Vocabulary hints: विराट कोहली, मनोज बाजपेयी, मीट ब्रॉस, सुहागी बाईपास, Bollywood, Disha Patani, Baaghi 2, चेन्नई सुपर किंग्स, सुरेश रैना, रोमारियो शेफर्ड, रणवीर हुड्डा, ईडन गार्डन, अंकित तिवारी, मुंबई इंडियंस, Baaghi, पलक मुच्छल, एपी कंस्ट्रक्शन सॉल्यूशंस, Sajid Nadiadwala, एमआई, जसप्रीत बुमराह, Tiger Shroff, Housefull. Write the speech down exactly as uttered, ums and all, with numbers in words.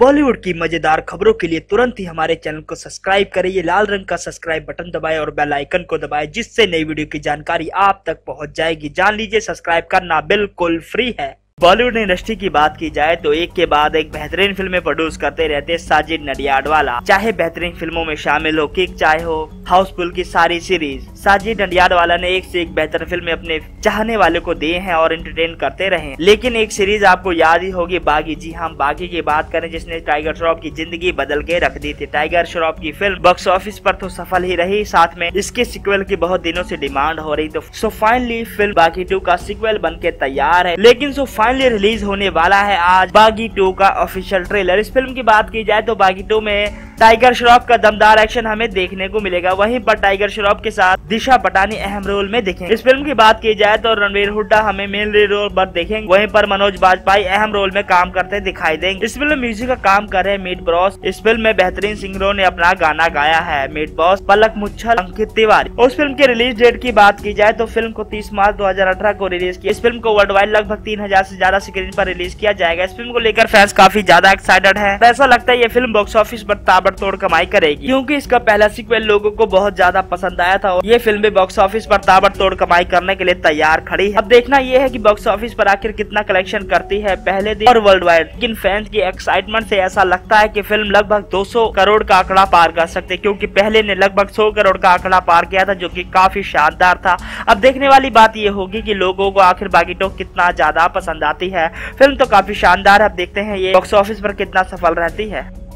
बॉलीवुड की मजेदार खबरों के लिए तुरंत ही हमारे चैनल को सब्सक्राइब करें। ये लाल रंग का सब्सक्राइब बटन दबाएं और बेल आइकन को दबाएं, जिससे नई वीडियो की जानकारी आप तक पहुंच जाएगी। जान लीजिए, सब्सक्राइब करना बिल्कुल फ्री है। बॉलीवुड इंडस्ट्री की बात की जाए तो एक के बाद एक बेहतरीन फिल्में प्रोड्यूस करते रहते साजिद नडियाडवाला। चाहे बेहतरीन फिल्मों में शामिल हो किक, चाहे हो हाउसफुल की सारी सीरीज, साजिद नडियाडवाला ने एक से एक बेहतर फिल्में अपने चाहने वाले को दिए हैं और एंटरटेन करते रहे। लेकिन एक सीरीज आपको याद ही होगी, बागी। जी हम बागी की बात करें, जिसने टाइगर श्रॉफ की जिंदगी बदल के रख दी थी। टाइगर श्रॉफ की फिल्म बॉक्स ऑफिस पर तो सफल ही रही, साथ में इसके सिक्वेल की बहुत दिनों से डिमांड हो रही। तो so finally film Baaghi two का सिक्वेल बन के तैयार है, लेकिन सो फाइनली रिलीज होने वाला है आज बागी टू का ऑफिशियल ट्रेलर। इस फिल्म की बात की जाए तो बागी टू में टाइगर श्रॉफ का दमदार एक्शन हमें देखने को मिलेगा। वहीं पर टाइगर श्रॉफ के साथ दिशा पटानी अहम रोल में दिखेंगे। इस फिल्म की बात की जाए तो रणवीर हुड्डा हमें मेन रोल पर देखेंगे, वहीं पर मनोज बाजपेयी अहम रोल में काम करते दिखाई देंगे। इस फिल्म में म्यूजिक का काम कर रहे मीट ब्रॉस। इस फिल्म में बेहतरीन सिंगरों ने अपना गाना गाया है, मीट बॉस, पलक मुच्छल, अंकित तिवारी। उस फिल्म के रिलीज डेट की बात की जाए तो फिल्म को तीस मार्च दो हजार अठारह को रिलीज किया। इस फिल्म को वर्ल्ड वाइड लगभग तीन हजार से ज्यादा स्क्रीन पर रिलीज किया जाएगा। इस फिल्म को लेकर फैंस काफी ज्यादा एक्साइटेड है। ऐसा लगता है ये फिल्म बॉक्स ऑफिस पर ताबड़तोड़ कमाई करेगी, क्योंकि इसका पहला सीक्वल लोगों को बहुत ज्यादा पसंद आया था और ये फिल्म भी बॉक्स ऑफिस पर ताबड़तोड़ कमाई करने के लिए तैयार खड़ी है। अब देखना यह है कि बॉक्स ऑफिस पर आखिर कितना कलेक्शन करती है पहले दिन और वर्ल्ड वाइड। लेकिन फैंस की एक्साइटमेंट से ऐसा लगता है कि फिल्म लगभग दो सौ करोड़ का आंकड़ा पार कर सकते, क्योंकि पहले ने लगभग सौ करोड़ का आंकड़ा पार किया था, जो की काफी शानदार था। अब देखने वाली बात यह होगी की लोगों को आखिर बागी टू कितना ज्यादा पसंद आती है। फिल्म तो काफी शानदार है, अब देखते हैं ये बॉक्स ऑफिस पर कितना सफल रहती है।